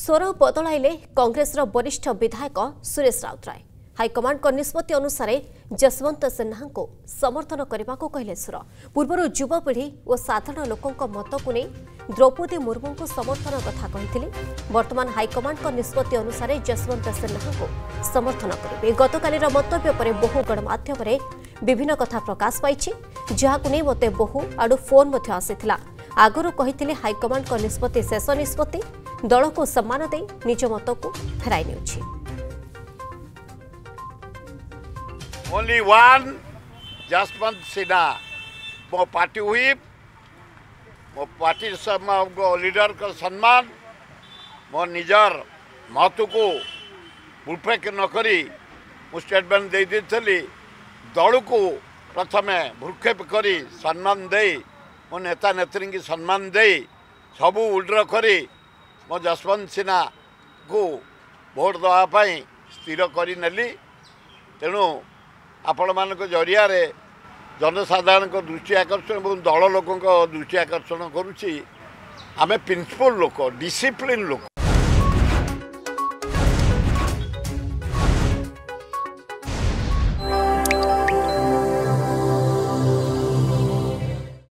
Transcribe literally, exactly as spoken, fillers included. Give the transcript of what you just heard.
स्वर बदल कांग्रेस वरिष्ठ विधायक सुरेश राउतराय हाईकमांड को निष्पत्ति अनुसार यशवंत सिन्हा को समर्थन करने को कहले सुर पूर्व युवपीढ़ी और साधारण लोकों मत को नहीं द्रौपदी मुर्मू को समर्थन कथा कही बर्तमान हाईकमांड को निष्पत्ति अनुसार यशवंत सिन्हा को समर्थन करेंगे। गतकाल मंतव्य पर बहु गणमाध्यम विभिन्न कथा प्रकाश पाई जहाक नहीं मत बहु आड़ फोन आसाला आगु कही हाईकमांड को निष्पत्ति शेष निष्पत्ति दल को सम्मान दे निज मत को फेराई नेउछि। ओनली वन यशवंत सिन्हा मो पार्टी हुई मो पार्टी सब लीडर का सम्मान मो निजर मत को भूपेक्ष नकरी मु स्टेटमेंट दे देथिली दल को प्रथम भूक्षेप करी सम्मान दे मो नेता नेत्री की सम्मान दे सबू उल्ड्र करी मो यशवंत सिन्हा को भोट देवाई स्थिर करी तेणु आपण मान जरिया जनसाधारण दृष्टि आकर्षण और दल लोकों दृष्टि आकर्षण करुच्ची। आमे प्रिंसिपल लोक डिसिप्लिन लोक।